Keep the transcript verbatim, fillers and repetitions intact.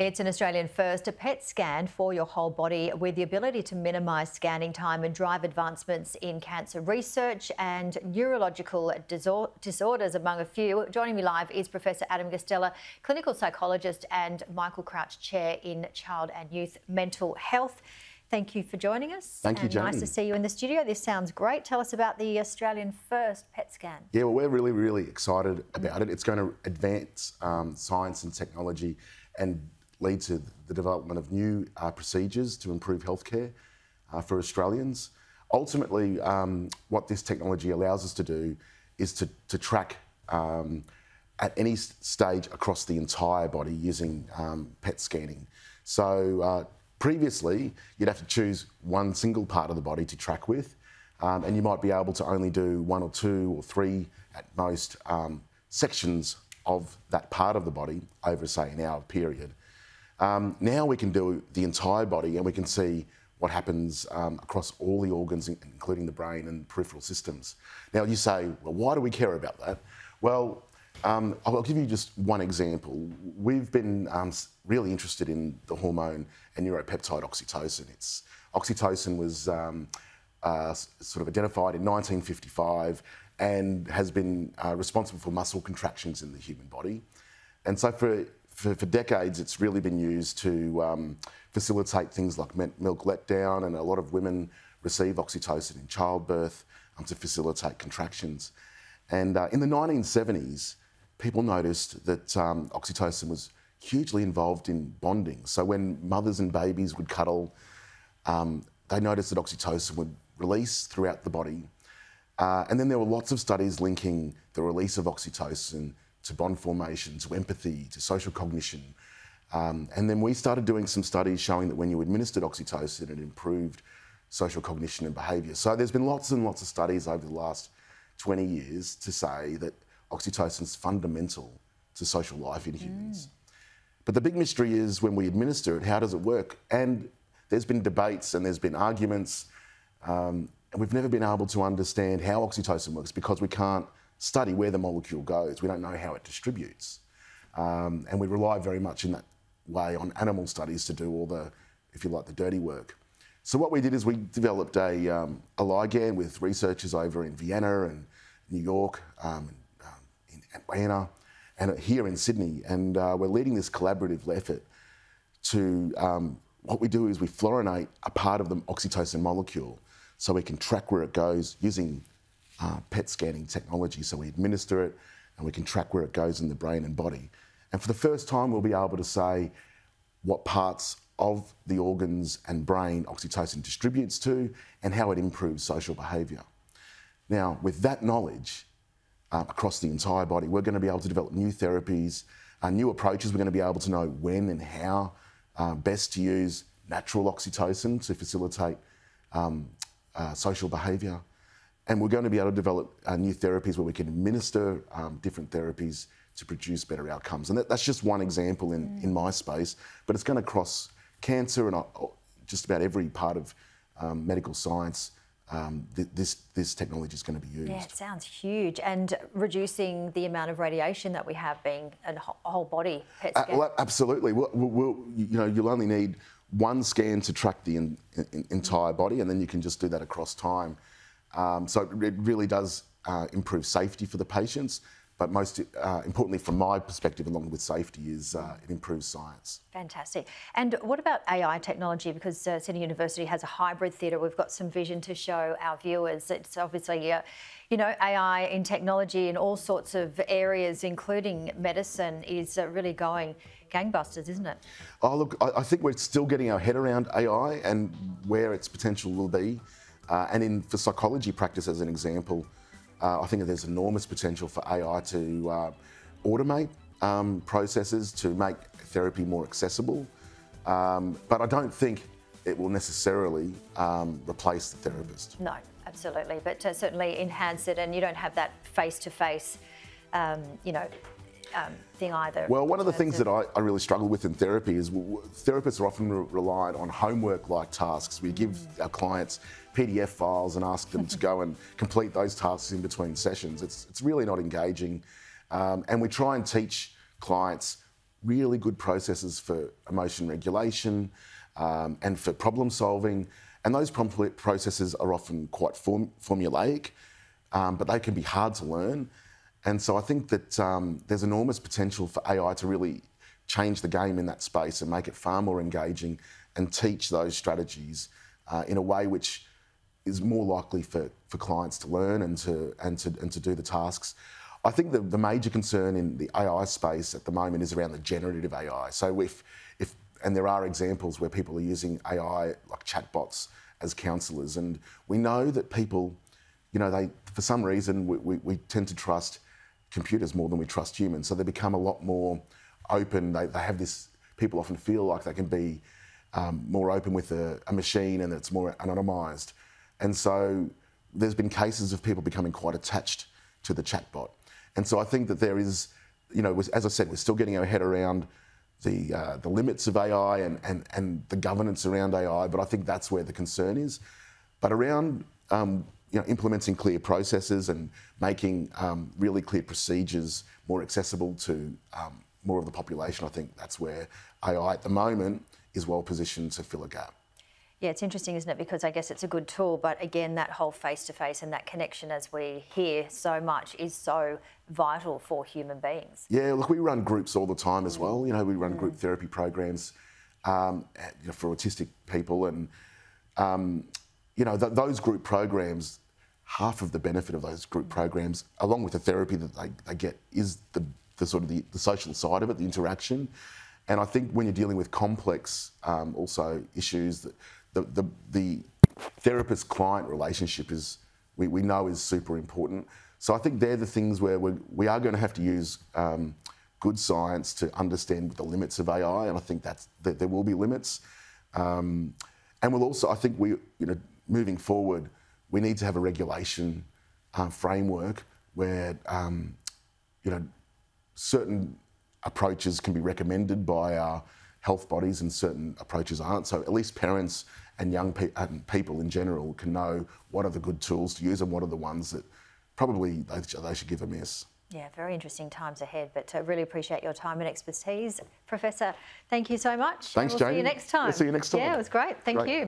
It's an Australian first, a P E T scan for your whole body with the ability to minimise scanning time and drive advancements in cancer research and neurological disor disorders, among a few. Joining me live is Professor Adam Guastella, clinical psychologist and Michael Crouch Chair in Child and Youth Mental Health. Thank you for joining us. Thank you, Jane. Nice to see you in the studio. This sounds great. Tell us about the Australian first P E T scan. Yeah, well, we're really, really excited about it. It's going to advance um, science and technology and lead to the development of new uh, procedures to improve healthcare uh, for Australians. Ultimately, um, what this technology allows us to do is to, to track um, at any stage across the entire body using um, P E T scanning. So, uh, previously, you'd have to choose one single part of the body to track with, um, and you might be able to only do one or two or three, at most, um, sections of that part of the body over, say, an hour period. Um, now we can do the entire body and we can see what happens um, across all the organs, including the brain and peripheral systems. Now, you say, well, why do we care about that? Well, um, I'll give you just one example. We've been um, really interested in the hormone and neuropeptide oxytocin. It's, oxytocin was um, uh, sort of identified in nineteen fifty-five and has been uh, responsible for muscle contractions in the human body. And so for, for, for decades, it's really been used to um, facilitate things like milk letdown, and a lot of women receive oxytocin in childbirth um, to facilitate contractions. And uh, in the nineteen seventies, people noticed that um, oxytocin was hugely involved in bonding. So when mothers and babies would cuddle, um, they noticed that oxytocin would release throughout the body. Uh, and then there were lots of studies linking the release of oxytocin to bond formation, to empathy, to social cognition. Um, and then we started doing some studies showing that when you administered oxytocin, it improved social cognition and behaviour. So there's been lots and lots of studies over the last twenty years to say that oxytocin is fundamental to social life in humans. Mm. But the big mystery is, when we administer it, how does it work? And there's been debates and there's been arguments, um, and we've never been able to understand how oxytocin works because we can't study where the molecule goes. We don't know how it distributes. Um, and we rely very much in that way on animal studies to do all the, if you like, the dirty work. So what we did is we developed a, um, a ligand with researchers over in Vienna and New York, um, and, um, in Vienna, and here in Sydney, and uh, we're leading this collaborative effort to, um, what we do is we fluorinate a part of the oxytocin molecule so we can track where it goes using uh, P E T scanning technology. So we administer it and we can track where it goes in the brain and body. And for the first time, we'll be able to say what parts of the organs and brain oxytocin distributes to and how it improves social behaviour. Now, with that knowledge, Uh, across the entire body, we're going to be able to develop new therapies, uh, new approaches. We're going to be able to know when and how uh, best to use natural oxytocin to facilitate um, uh, social behaviour. And we're going to be able to develop uh, new therapies where we can administer um, different therapies to produce better outcomes. And that, that's just one example in, mm. in my space, but it's going to cross cancer and just about every part of um, medical science. Um, th this, this technology is going to be used. Yeah, it sounds huge. And reducing the amount of radiation that we have being a whole body P E T scan. Uh, well, absolutely. We'll, we'll, you know, you'll only need one scan to track the in, in, entire body, and then you can just do that across time. Um, so it really does uh, improve safety for the patients. But most uh, importantly, from my perspective, along with safety, is uh, it improves science. Fantastic. And what about A I technology? Because uh, Sydney University has a hybrid theatre. We've got some vision to show our viewers. It's obviously, uh, you know, A I in technology in all sorts of areas, including medicine, is uh, really going gangbusters, isn't it? Oh, look, I, I think we're still getting our head around A I and where its potential will be. Uh, and in for psychology practice, as an example, Uh, I think there's enormous potential for A I to uh, automate um, processes, to make therapy more accessible. Um, but I don't think it will necessarily um, replace the therapist. No, absolutely. But uh, certainly enhance it, and you don't have that face-to-face, um, you know, um, thing either. Well, one of the things that I, I really struggle with in therapy is well, therapists are often re reliant on homework-like tasks. We mm. give our clients P D F files and ask them to go and complete those tasks in between sessions. It's, it's really not engaging. Um, and we try and teach clients really good processes for emotion regulation um, and for problem solving. And those processes are often quite form formulaic, um, but they can be hard to learn. And so I think that um, there's enormous potential for A I to really change the game in that space and make it far more engaging and teach those strategies uh, in a way which is more likely for, for clients to learn and to, and, to, and to do the tasks. I think the, the major concern in the A I space at the moment is around the generative A I. So if, if and there are examples where people are using A I, like chatbots, as counsellors. And we know that people, you know, they, for some reason, we, we, we tend to trust computers more than we trust humans. So they become a lot more open. They, they have this, people often feel like they can be um, more open with a, a machine, and it's more anonymised. And so there's been cases of people becoming quite attached to the chatbot. And so I think that there is, you know, as I said, we're still getting our head around the, uh, the limits of A I and, and, and the governance around A I, but I think that's where the concern is. But around um, you know, implementing clear processes and making um, really clear procedures more accessible to um, more of the population, I think that's where A I at the moment is well positioned to fill a gap. Yeah, it's interesting, isn't it? Because I guess it's a good tool, but again, that whole face-to-face and that connection, as we hear so much, is so vital for human beings. Yeah, look, we run groups all the time as well. You know, we run mm. group therapy programs um, you know, for autistic people, and um, you know, th those group programs. Half of the benefit of those group programs, along with the therapy that they, they get, is the, the sort of the, the social side of it, the interaction. And I think when you're dealing with complex, um, also issues that. The, the, the therapist-client relationship is, we, we know, is super important. So I think they're the things where we're, we are going to have to use um, good science to understand the limits of A I, and I think that's, that there will be limits. Um, and we'll also, I think, we, you know, moving forward, we need to have a regulation uh, framework where, um, you know, certain approaches can be recommended by our health bodies and certain approaches aren't. So at least parents and young pe and people in general can know what are the good tools to use and what are the ones that probably they, sh they should give a miss. Yeah, very interesting times ahead, but I really appreciate your time and expertise. Professor, thank you so much. Thanks, Jamie. We'll see you next time. We'll see you next time. Yeah, it was great. Thank you.